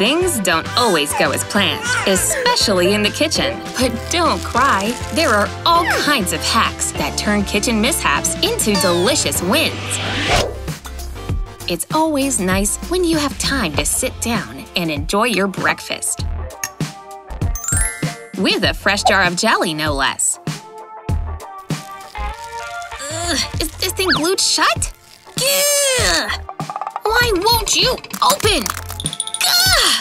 things don't always go as planned, especially in the kitchen. But don't cry, there are all kinds of hacks that turn kitchen mishaps into delicious wins. It's always nice when you have time to sit down and enjoy your breakfast. With a fresh jar of jelly, no less. Ugh, is this thing glued shut? Gah! Why won't you open? Gah!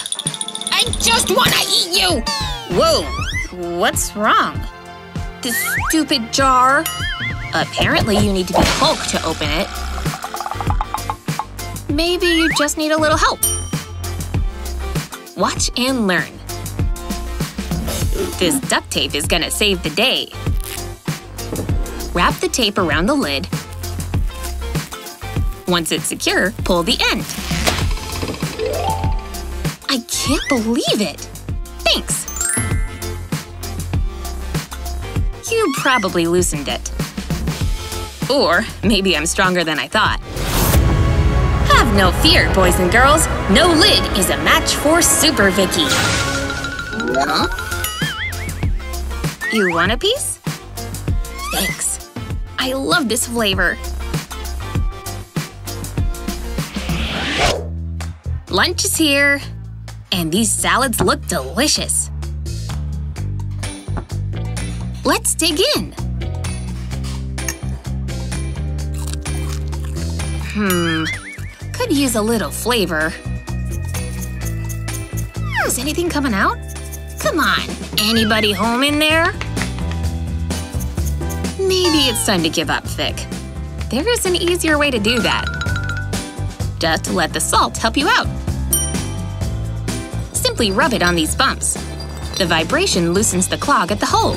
I just want to eat you! Whoa, what's wrong? This stupid jar. Apparently you need to be Hulk to open it. Maybe you just need a little help. Watch and learn. This duct tape is gonna save the day. Wrap the tape around the lid. Once it's secure, pull the end. I can't believe it! Thanks! You probably loosened it. Or maybe I'm stronger than I thought. Have no fear, boys and girls! No lid is a match for Super Vicky! Huh? You want a piece? Thanks! I love this flavor! Lunch is here! And these salads look delicious! Let's dig in! Could use a little flavor. Is anything coming out? Come on! Anybody home in there? Maybe it's time to give up, Vic. There is an easier way to do that. Just let the salt help you out. Simply rub it on these bumps. The vibration loosens the clog at the hole.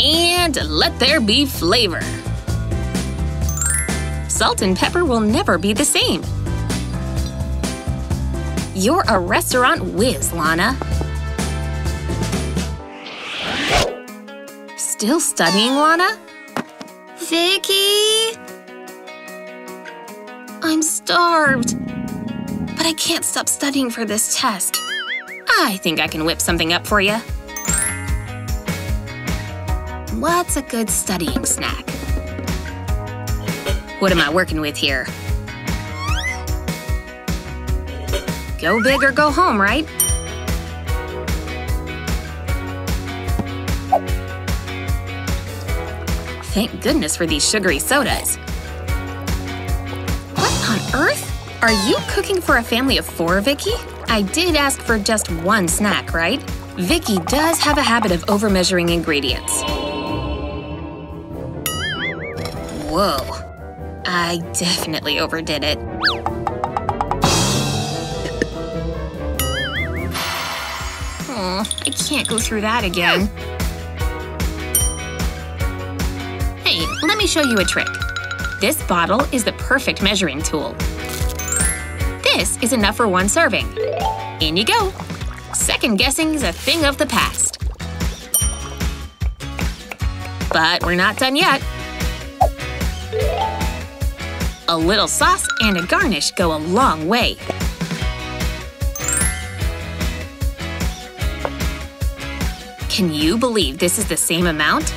And let there be flavor. Salt and pepper will never be the same. You're a restaurant whiz, Lana. Still studying, Lana? Vicky? I'm starved. But I can't stop studying for this test. I think I can whip something up for you. What's a good studying snack? What am I working with here? Go big or go home, right? Thank goodness for these sugary sodas. What on earth? Are you cooking for a family of 4, Vicky? I did ask for just one snack, right? Vicky does have a habit of overmeasuring ingredients. Whoa. I definitely overdid it. Aw, I can't go through that again. Let me show you a trick. This bottle is the perfect measuring tool. This is enough for one serving. In you go! Second guessing is a thing of the past. But we're not done yet. A little sauce and a garnish go a long way. Can you believe this is the same amount?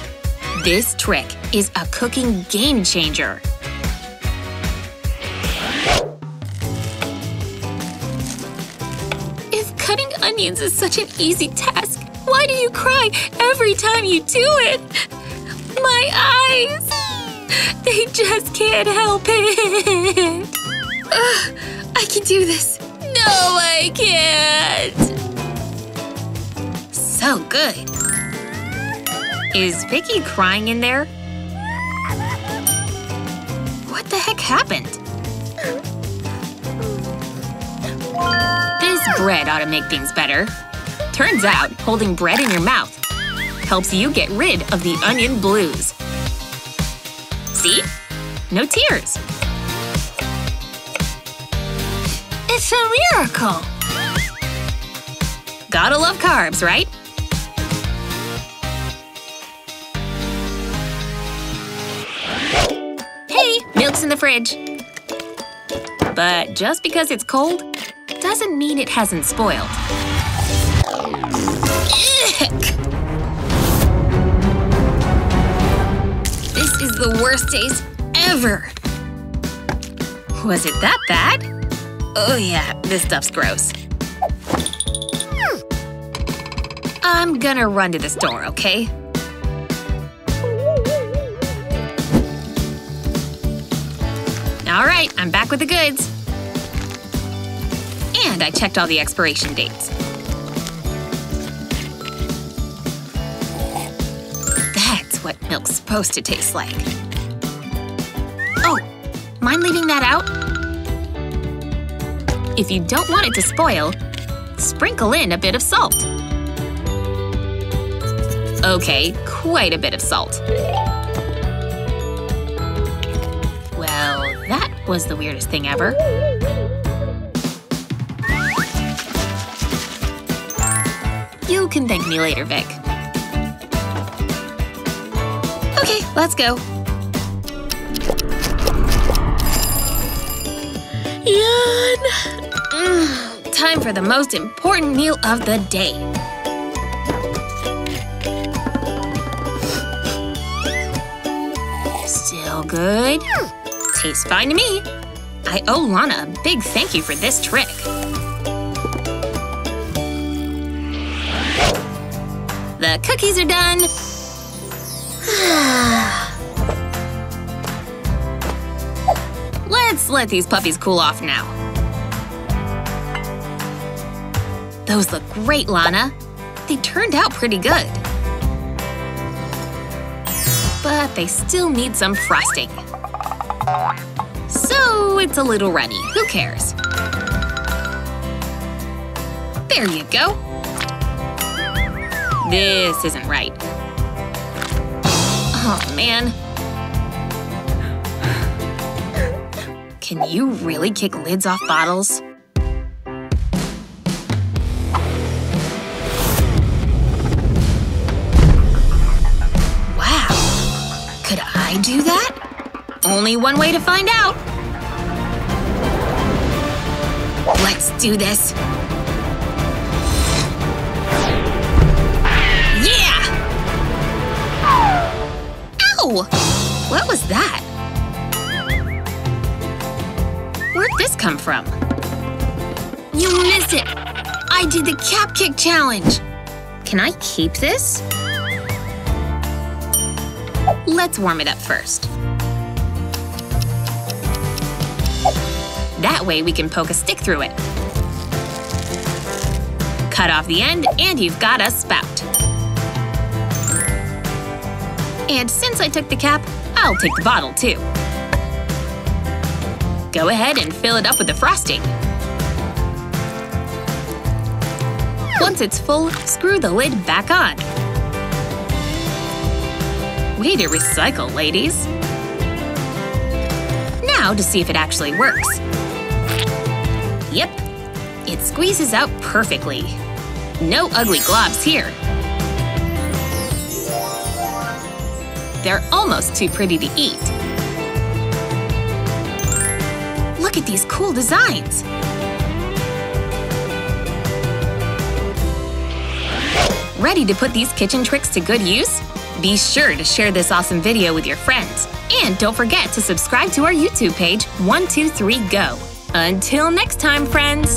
This trick is a cooking game changer. If cutting onions is such an easy task, why do you cry every time you do it? My eyes! They just can't help it! I can do this. No, I can't! So good! Is Vicky crying in there? What the heck happened? This bread ought to make things better. Turns out, holding bread in your mouth helps you get rid of the onion blues. See? No tears. It's a miracle! Gotta love carbs, right? Milk's in the fridge. But just because it's cold doesn't mean it hasn't spoiled. Ick! This is the worst taste ever! Was it that bad? Oh yeah, this stuff's gross. I'm gonna run to the store, okay? Alright, I'm back with the goods. And I checked all the expiration dates. That's what milk's supposed to taste like. Oh, mind leaving that out? If you don't want it to spoil, sprinkle in a bit of salt. Okay, quite a bit of salt. Well, that was the weirdest thing ever. You can thank me later, Vic. Okay, let's go. Yawn! Time for the most important meal of the day. Still good. Tastes fine to me. I owe Lana a big thank you for this trick. The cookies are done. Let's let these puppies cool off now. Those look great, Lana. They turned out pretty good. But they still need some frosting. So it's a little runny. Who cares? There you go. This isn't right. Oh, man. Can you really kick lids off bottles? Wow. Could I do that? Only one way to find out. Let's do this. Yeah! Ow! What was that? Where'd this come from? You missed it! I did the cap kick challenge! Can I keep this? Let's warm it up first. That way we can poke a stick through it. Cut off the end and you've got a spout. And since I took the cap, I'll take the bottle too. Go ahead and fill it up with the frosting. Once it's full, screw the lid back on. Way to recycle, ladies. Now to see if it actually works. Yep, it squeezes out perfectly. No ugly globs here. They're almost too pretty to eat. Look at these cool designs! Ready to put these kitchen tricks to good use? Be sure to share this awesome video with your friends. And don't forget to subscribe to our YouTube page, 123 GO! Until next time, friends!